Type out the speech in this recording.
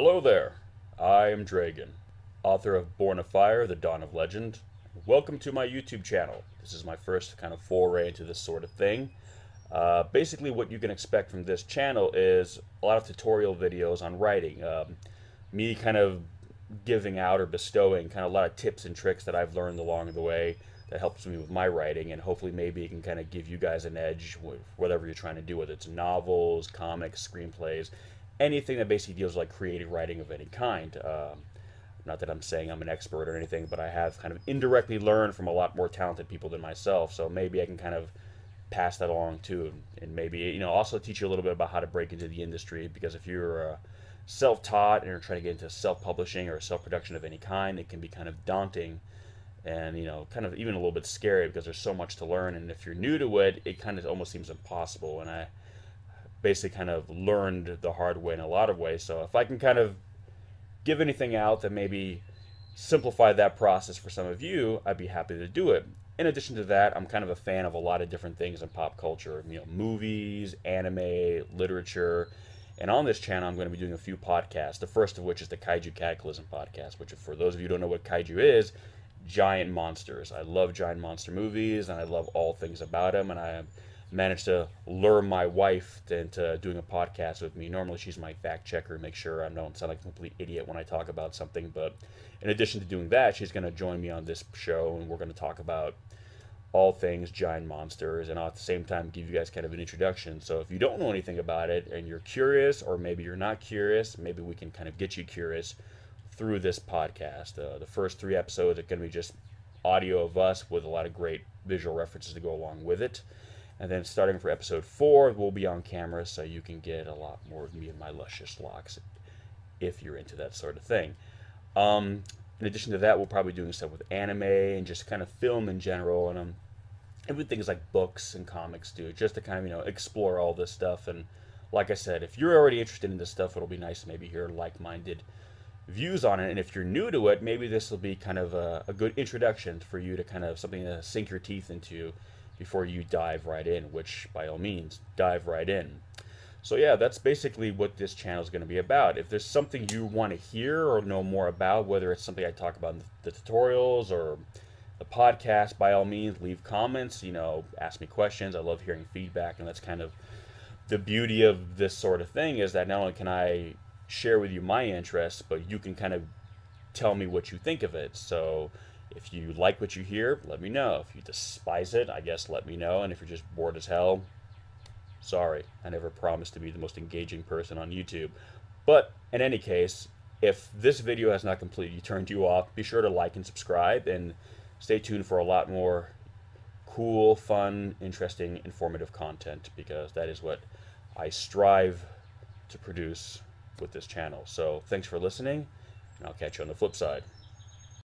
Hello there, I am Dragon, author of Born of Fire: The Dawn of Legend. Welcome to my YouTube channel. This is my first kind of foray into this sort of thing. Basically what you can expect from this channel is a lot of tutorial videos on writing, me kind of giving out or bestowing kind of a lot of tips and tricks that I've learned along the way that helps me with my writing, and hopefully maybe it can kind of give you guys an edge with whatever you're trying to do, whether it's novels, comics, screenplays, anything that basically deals with like creative writing of any kind. Not that I'm saying I'm an expert or anything, but I have kind of indirectly learned from a lot more talented people than myself, so maybe I can kind of pass that along too, and maybe, you know, also teach you a little bit about how to break into the industry, because if you're self-taught and you're trying to get into self-publishing or self-production of any kind, it can be kind of daunting and, you know, kind of even a little bit scary, because there's so much to learn, and if you're new to it, it kind of almost seems impossible. And I basically kind of learned the hard way in a lot of ways, so if I can kind of give anything out that maybe simplify that process for some of you, I'd be happy to do it. In addition to that, I'm kind of a fan of a lot of different things in pop culture, you know, movies, anime, literature, and on this channel I'm going to be doing a few podcasts, the first of which is the Kaiju Cataclysm podcast, which, for those of you who don't know what kaiju is, giant monsters. I love giant monster movies, and I love all things about them, and I managed to lure my wife into doing a podcast with me. Normally she's my fact checker, make sure I don't sound like a complete idiot when I talk about something, but in addition to doing that, she's going to join me on this show, and we're going to talk about all things giant monsters, and I'll at the same time give you guys kind of an introduction. So if you don't know anything about it and you're curious, or maybe you're not curious, maybe we can kind of get you curious through this podcast. The first 3 episodes are going to be just audio of us with a lot of great visual references to go along with it. And then starting for episode 4, we'll be on camera, so you can get a lot more of me and my luscious locks if you're into that sort of thing. In addition to that, we'll probably be doing stuff with anime and just kind of film in general, and everything is like books and comics, dude, just to kind of, you know, explore all this stuff. And like I said, if you're already interested in this stuff, it'll be nice to maybe hear like-minded views on it, and if you're new to it, maybe this will be kind of a good introduction for you to kind of something to sink your teeth into before you dive right in, which by all means, dive right in. So yeah, that's basically what this channel is going to be about. If there's something you want to hear or know more about, whether it's something I talk about in the tutorials or the podcast, by all means, leave comments, you know, ask me questions. I love hearing feedback, and that's kind of the beauty of this sort of thing, is that not only can I share with you my interests, but you can kind of tell me what you think of it. So if you like what you hear, let me know. If you despise it, I guess let me know. And if you're just bored as hell, sorry. I never promised to be the most engaging person on YouTube. But in any case, if this video has not completely turned you off, be sure to like and subscribe, and stay tuned for a lot more cool, fun, interesting, informative content, because that is what I strive to produce with this channel. So thanks for listening, and I'll catch you on the flip side.